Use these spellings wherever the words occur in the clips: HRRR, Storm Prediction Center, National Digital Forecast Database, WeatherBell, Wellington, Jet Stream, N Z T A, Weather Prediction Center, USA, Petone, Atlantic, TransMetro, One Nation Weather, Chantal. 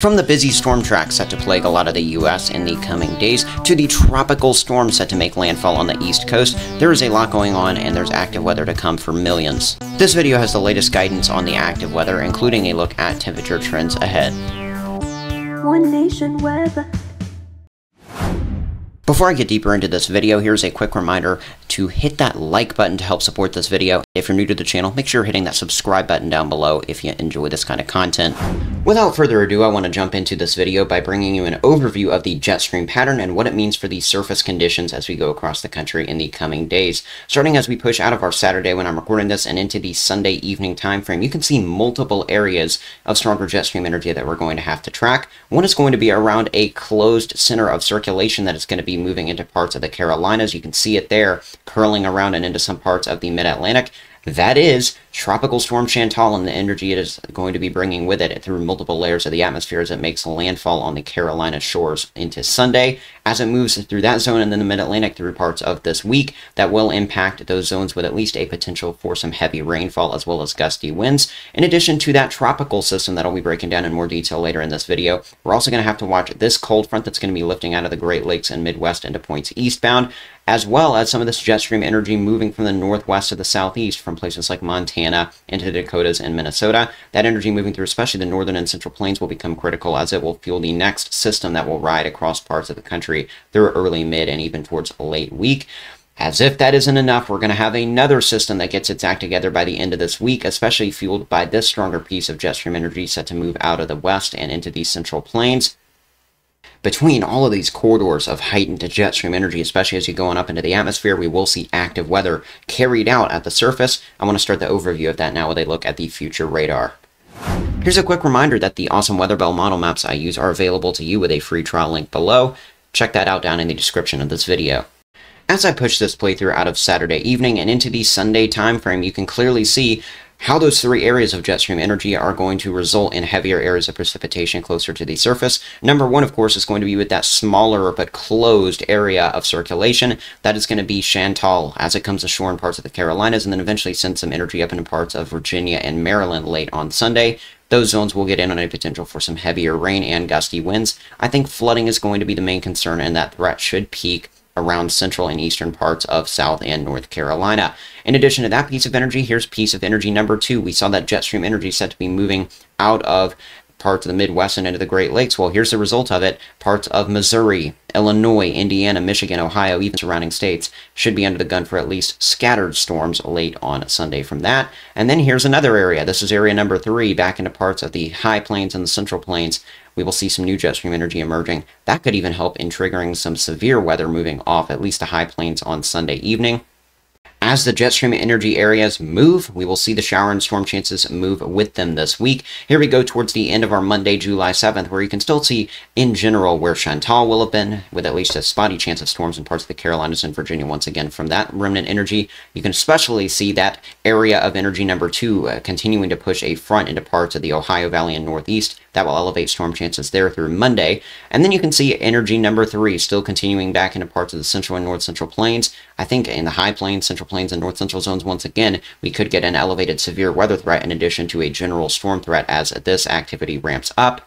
From the busy storm track set to plague a lot of the U.S. in the coming days, to the tropical storm set to make landfall on the East Coast, there is a lot going on and there's active weather to come for millions. This video has the latest guidance on the active weather, including a look at temperature trends ahead. One Nation Weather. Before I get deeper into this video, here's a quick reminder to hit that like button to help support this video. If you're new to the channel, make sure you're hitting that subscribe button down below if you enjoy this kind of content. Without further ado, I want to jump into this video by bringing you an overview of the jet stream pattern and what it means for the surface conditions as we go across the country in the coming days. Starting as we push out of our Saturday when I'm recording this and into the Sunday evening time frame, you can see multiple areas of stronger jet stream energy that we're going to have to track. One is going to be around a closed center of circulation that is going to be moving into parts of the Carolinas. You can see it there, curling around and into some parts of the mid-Atlantic. That is Tropical Storm Chantal and the energy it is going to be bringing with it through multiple layers of the atmosphere as it makes landfall on the Carolina shores into Sunday. As it moves through that zone and then the Mid-Atlantic through parts of this week, that will impact those zones with at least a potential for some heavy rainfall as well as gusty winds. In addition to that tropical system that I'll be breaking down in more detail later in this video, we're also going to have to watch this cold front that's going to be lifting out of the Great Lakes and Midwest into points eastbound, as well as some of this jet stream energy moving from the northwest to the southeast from places like Montana into the Dakotas and Minnesota. That energy moving through especially the northern and central plains will become critical as it will fuel the next system that will ride across parts of the country through early, mid, and even towards late week. As if that isn't enough, we're going to have another system that gets its act together by the end of this week, especially fueled by this stronger piece of jet stream energy set to move out of the west and into the central plains. Between all of these corridors of heightened jet stream energy, especially as you go on up into the atmosphere, we will see active weather carried out at the surface. I want to start the overview of that now with a look at the future radar. Here's a quick reminder that the awesome WeatherBell model maps I use are available to you with a free trial link below. Check that out down in the description of this video. As I push this playthrough out of Saturday evening and into the Sunday time frame, you can clearly see how those three areas of jet stream energy are going to result in heavier areas of precipitation closer to the surface. Number one, of course, is going to be with that smaller but closed area of circulation. That is going to be Chantal as it comes ashore in parts of the Carolinas and then eventually sends some energy up into parts of Virginia and Maryland late on Sunday. Those zones will get in on a potential for some heavier rain and gusty winds. I think flooding is going to be the main concern, and that threat should peak around central and eastern parts of South and North Carolina. In addition to that piece of energy, here's piece of energy number two. We saw that jet stream energy set to be moving out of parts of the Midwest and into the Great Lakes. Well, here's the result of it. Parts of Missouri, Illinois, Indiana, Michigan, Ohio, even surrounding states should be under the gun for at least scattered storms late on Sunday from that. And then here's another area. This is area number three, back into parts of the high plains and the central plains. We will see some new jet stream energy emerging. That could even help in triggering some severe weather moving off at least the high plains on Sunday evening. As the jet stream energy areas move, we will see the shower and storm chances move with them this week. Here we go towards the end of our Monday, July 7th, where you can still see, in general, where Chantal will have been, with at least a spotty chance of storms in parts of the Carolinas and Virginia once again from that remnant energy. You can especially see that area of energy number two continuing to push a front into parts of the Ohio Valley and Northeast. That will elevate storm chances there through Monday. And then you can see energy number three still continuing back into parts of the central and north central plains. I think in the high plains, central plains and north central zones once again we could get an elevated severe weather threat in addition to a general storm threat as this activity ramps up.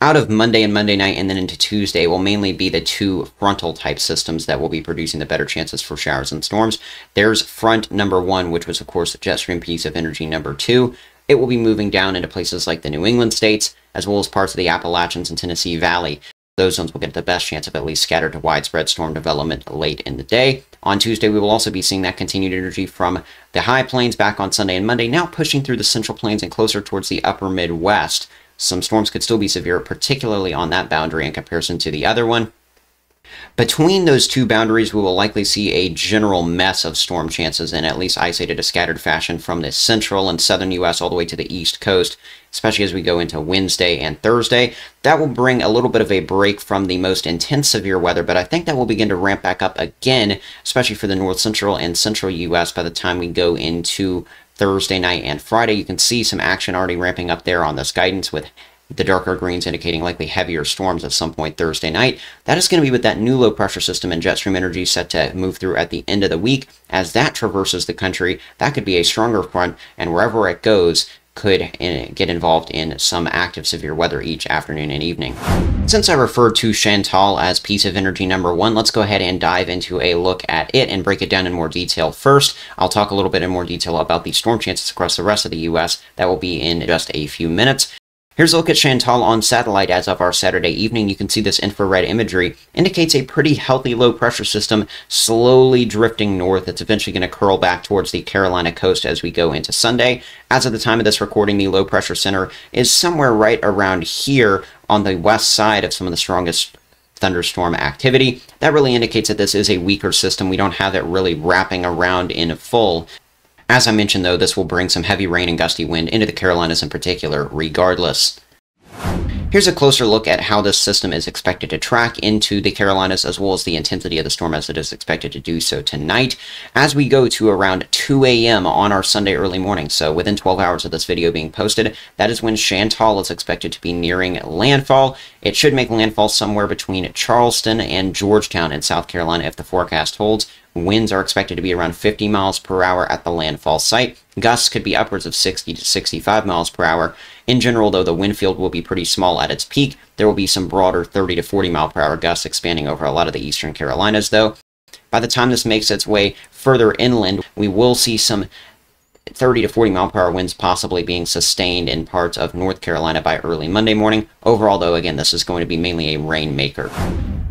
Out of Monday and Monday night and then into Tuesday will mainly be the two frontal type systems that will be producing the better chances for showers and storms. There's front number one, which was of course the jet stream piece of energy number two. It will be moving down into places like the New England states as well as parts of the Appalachians and Tennessee Valley. Those zones will get the best chance of at least scattered to widespread storm development late in the day. On Tuesday, we will also be seeing that continued energy from the high plains back on Sunday and Monday, now pushing through the central plains and closer towards the upper Midwest. Some storms could still be severe, particularly on that boundary in comparison to the other one. Between those two boundaries, we will likely see a general mess of storm chances in at least isolated to scattered fashion from the central and southern U.S. all the way to the East Coast, especially as we go into Wednesday and Thursday. That will bring a little bit of a break from the most intense severe weather, but I think that will begin to ramp back up again, especially for the north central and central U.S. by the time we go into Thursday night and Friday. You can see some action already ramping up there on this guidance with the darker greens indicating likely heavier storms at some point Thursday night. That is going to be with that new low pressure system and jet stream energy set to move through at the end of the week. As that traverses the country, that could be a stronger front, and wherever it goes, could get involved in some active severe weather each afternoon and evening. Since I referred to Chantal as piece of energy number one, let's go ahead and dive into a look at it and break it down in more detail first. I'll talk a little bit in more detail about the storm chances across the rest of the U.S. That will be in just a few minutes. Here's a look at Chantal on satellite as of our Saturday evening. You can see this infrared imagery indicates a pretty healthy low pressure system slowly drifting north. It's eventually going to curl back towards the Carolina coast as we go into Sunday. As of the time of this recording, the low pressure center is somewhere right around here on the west side of some of the strongest thunderstorm activity. That really indicates that this is a weaker system. We don't have it really wrapping around in full. As I mentioned, though, this will bring some heavy rain and gusty wind into the Carolinas in particular, regardless. Here's a closer look at how this system is expected to track into the Carolinas, as well as the intensity of the storm as it is expected to do so tonight, as we go to around 2 a.m. on our Sunday early morning. So within 12 hours of this video being posted, that is when Chantal is expected to be nearing landfall. It should make landfall somewhere between Charleston and Georgetown in South Carolina if the forecast holds. Winds are expected to be around 50 miles per hour at the landfall site. Gusts could be upwards of 60 to 65 miles per hour. In general, though, the wind field will be pretty small at its peak. There will be some broader 30 to 40 mile per hour gusts expanding over a lot of the eastern Carolinas, though. By the time this makes its way further inland, we will see some 30 to 40 mile per hour winds possibly being sustained in parts of North Carolina by early Monday morning. Overall, though, again, this is going to be mainly a rainmaker.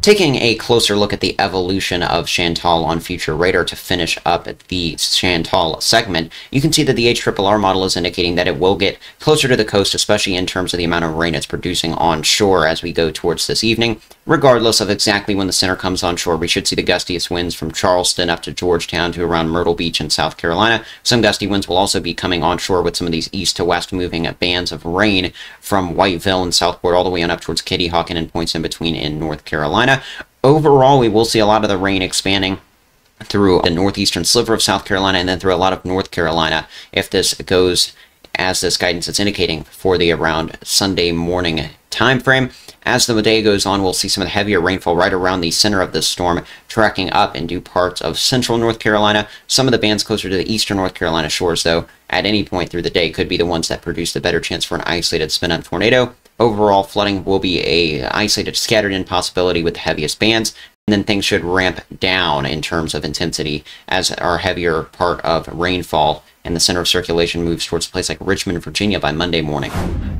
Taking a closer look at the evolution of Chantal on Future Radar to finish up the Chantal segment, you can see that the HRRR model is indicating that it will get closer to the coast, especially in terms of the amount of rain it's producing on shore as we go towards this evening. Regardless of exactly when the center comes on shore, we should see the gustiest winds from Charleston up to Georgetown to around Myrtle Beach in South Carolina. Some gusty winds will also be coming on shore with some of these east to west moving bands of rain from Whiteville and Southport all the way on up towards Kitty Hawk and points in between in North Carolina. Overall, we will see a lot of the rain expanding through the northeastern sliver of South Carolina and then through a lot of North Carolina if this goes as this guidance is indicating for the around Sunday morning time frame. As the day goes on, we'll see some of the heavier rainfall right around the center of this storm, tracking up into parts of central North Carolina. Some of the bands closer to the eastern North Carolina shores, though, at any point through the day could be the ones that produce the better chance for an isolated spin-on tornado. Overall, flooding will be a isolated, scattered-in possibility with the heaviest bands, and then things should ramp down in terms of intensity as our heavier part of rainfall and the center of circulation moves towards a place like Richmond, Virginia by Monday morning.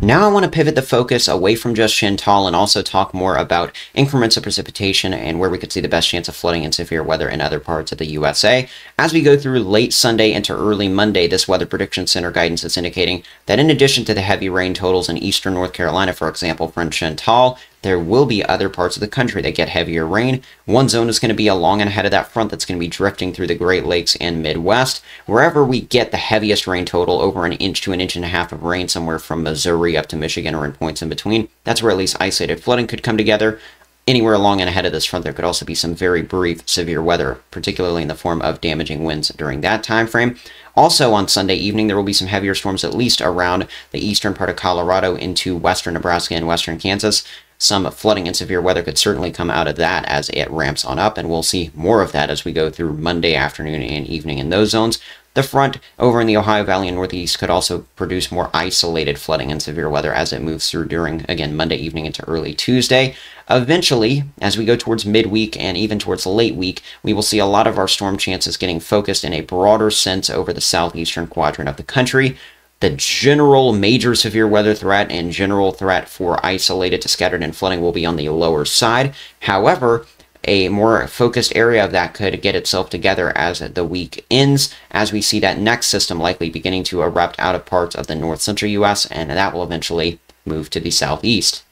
Now I want to pivot the focus away from just Chantal and also talk more about increments of precipitation and where we could see the best chance of flooding and severe weather in other parts of the USA. As we go through late Sunday into early Monday, this Weather Prediction Center guidance is indicating that in addition to the heavy rain totals in eastern North Carolina, for example, from Chantal, there will be other parts of the country that get heavier rain. One zone is going to be along and ahead of that front that's going to be drifting through the Great Lakes and Midwest. Wherever we get the heaviest rain total, over an inch to an inch and a half of rain somewhere from Missouri up to Michigan or in points in between, that's where at least isolated flooding could come together. Anywhere along and ahead of this front, there could also be some very brief severe weather, particularly in the form of damaging winds during that time frame. Also on Sunday evening, there will be some heavier storms at least around the eastern part of Colorado into western Nebraska and western Kansas. Some flooding and severe weather could certainly come out of that as it ramps on up, and we'll see more of that as we go through Monday afternoon and evening in those zones. The front over in the Ohio Valley and Northeast could also produce more isolated flooding and severe weather as it moves through during, again, Monday evening into early Tuesday. Eventually, as we go towards midweek and even towards late week, we will see a lot of our storm chances getting focused in a broader sense over the southeastern quadrant of the country. The general major severe weather threat and general threat for isolated to scattered and flooding will be on the lower side. However, a more focused area of that could get itself together as the week ends, as we see that next system likely beginning to erupt out of parts of the north central U.S., and that will eventually move to the southeast.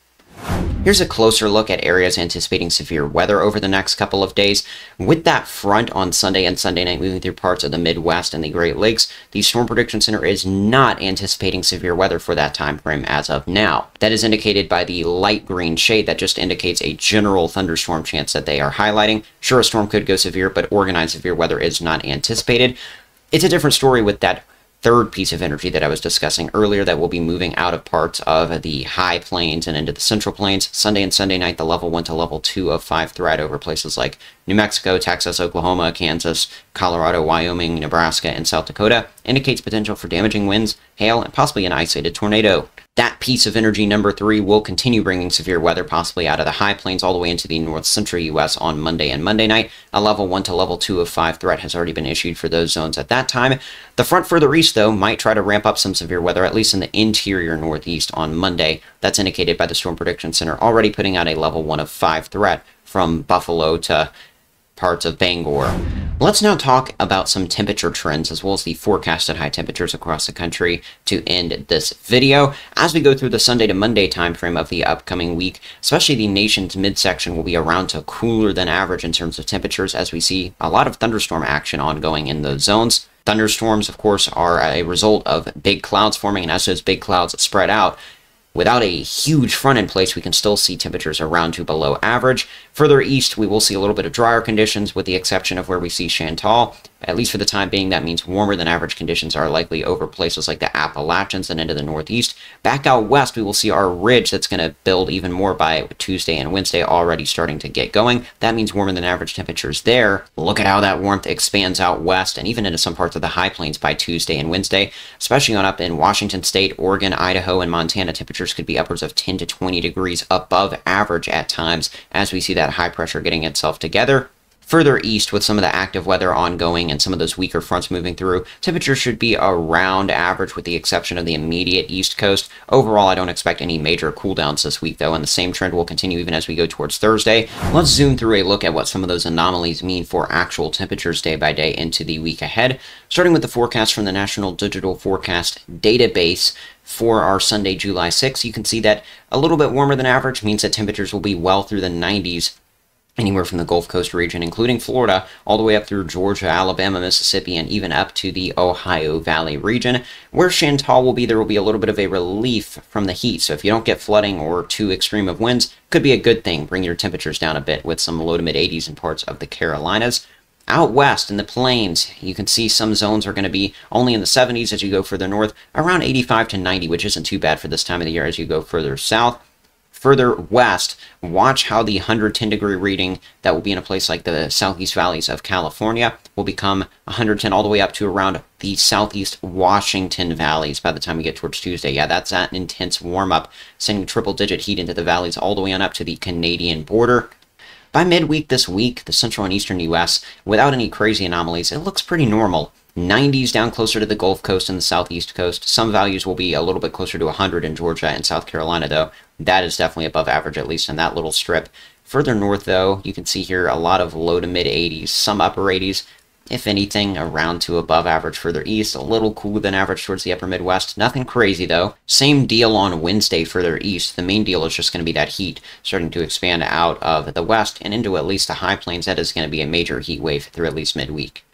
Here's a closer look at areas anticipating severe weather over the next couple of days. With that front on Sunday and Sunday night moving through parts of the Midwest and the Great Lakes, the Storm Prediction Center is not anticipating severe weather for that time frame as of now. That is indicated by the light green shade that just indicates a general thunderstorm chance that they are highlighting. Sure, a storm could go severe, but organized severe weather is not anticipated. It's a different story with that third piece of energy that I was discussing earlier that will be moving out of parts of the high plains and into the central plains. Sunday and Sunday night, the level 1 to level 2 of 5 threat over places like New Mexico, Texas, Oklahoma, Kansas, Colorado, Wyoming, Nebraska, and South Dakota indicates potential for damaging winds, hail, and possibly an isolated tornado. That piece of energy, number 3, will continue bringing severe weather, possibly out of the high plains all the way into the north central U.S. on Monday and Monday night. A level 1 to level 2 of 5 threat has already been issued for those zones at that time. The front further east, though, might try to ramp up some severe weather, at least in the interior northeast on Monday. That's indicated by the Storm Prediction Center already putting out a level 1 of 5 threat from Buffalo to parts of Bangor. Let's now talk about some temperature trends as well as the forecasted high temperatures across the country to end this video. As we go through the Sunday to Monday time frame of the upcoming week, especially the nation's midsection will be around to cooler than average in terms of temperatures as we see a lot of thunderstorm action ongoing in those zones. Thunderstorms, of course, are a result of big clouds forming, and as those big clouds spread out, without a huge front in place, we can still see temperatures around to below average. Further east, we will see a little bit of drier conditions with the exception of where we see Chantal. At least for the time being, that means warmer than average conditions are likely over places like the Appalachians and into the northeast. Back out west, we will see our ridge that's going to build even more by Tuesday and Wednesday already starting to get going. That means warmer than average temperatures there. Look at how that warmth expands out west and even into some parts of the high plains by Tuesday and Wednesday, especially on up in Washington State, Oregon, Idaho, and Montana. Temperatures could be upwards of 10 to 20 degrees above average at times as we see that high pressure getting itself together. Further east, with some of the active weather ongoing and some of those weaker fronts moving through, temperatures should be around average with the exception of the immediate east coast. Overall, I don't expect any major cooldowns this week, though, and the same trend will continue even as we go towards Thursday. Let's zoom through a look at what some of those anomalies mean for actual temperatures day by day into the week ahead, starting with the forecast from the National Digital Forecast Database. For our Sunday, July 6th, you can see that a little bit warmer than average means that temperatures will be well through the 90s. Anywhere from the Gulf Coast region, including Florida, all the way up through Georgia, Alabama, Mississippi, and even up to the Ohio Valley region. Where Chantal will be, there will be a little bit of a relief from the heat, so if you don't get flooding or too extreme of winds, could be a good thing. Bring your temperatures down a bit with some low to mid 80s in parts of the Carolinas. Out west in the plains, you can see some zones are going to be only in the 70s as you go further north, around 85 to 90, which isn't too bad for this time of the year as you go further south. Further west, watch how the 110 degree reading that will be in a place like the southeast valleys of California will become 110 all the way up to around the southeast Washington valleys by the time we get towards Tuesday. Yeah, that's that intense warm up, sending triple digit heat into the valleys all the way on up to the Canadian border. By midweek this week, the central and eastern U.S., without any crazy anomalies, it looks pretty normal. 90s down closer to the Gulf Coast and the southeast coast. Some values will be a little bit closer to 100 in Georgia and South Carolina, though. That is definitely above average, at least in that little strip. Further north, though, you can see here a lot of low to mid 80s, some upper 80s. If anything, around to above average further east, a little cooler than average towards the upper Midwest. Nothing crazy, though. Same deal on Wednesday further east. The main deal is just going to be that heat starting to expand out of the west and into at least the high plains. That is going to be a major heat wave through at least midweek.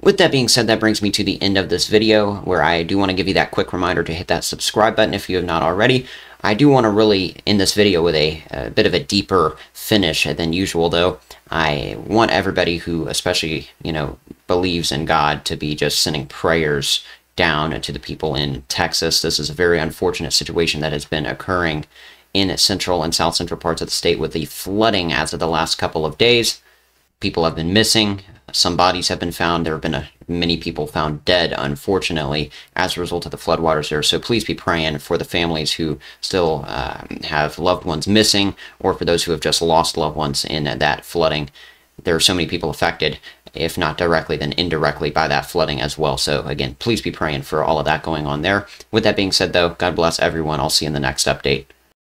With that being said, that brings me to the end of this video, where I do want to give you that quick reminder to hit that subscribe button if you have not already. I do want to really end this video with a bit of a deeper finish than usual, though. I want everybody who, especially, believes in God to be just sending prayers down to the people in Texas. This is a very unfortunate situation that has been occurring in central and south central parts of the state with the flooding as of the last couple of days. People have been missing. Some bodies have been found. There have been many people found dead, unfortunately, as a result of the floodwaters there. So please be praying for the families who still have loved ones missing, or for those who have just lost loved ones in that flooding. There are so many people affected, if not directly, then indirectly by that flooding as well. So again, please be praying for all of that going on there. With that being said, though, God bless everyone. I'll see you in the next update.